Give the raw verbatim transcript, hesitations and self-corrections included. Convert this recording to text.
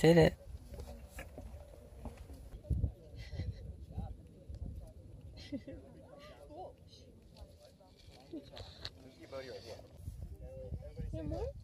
did it. More?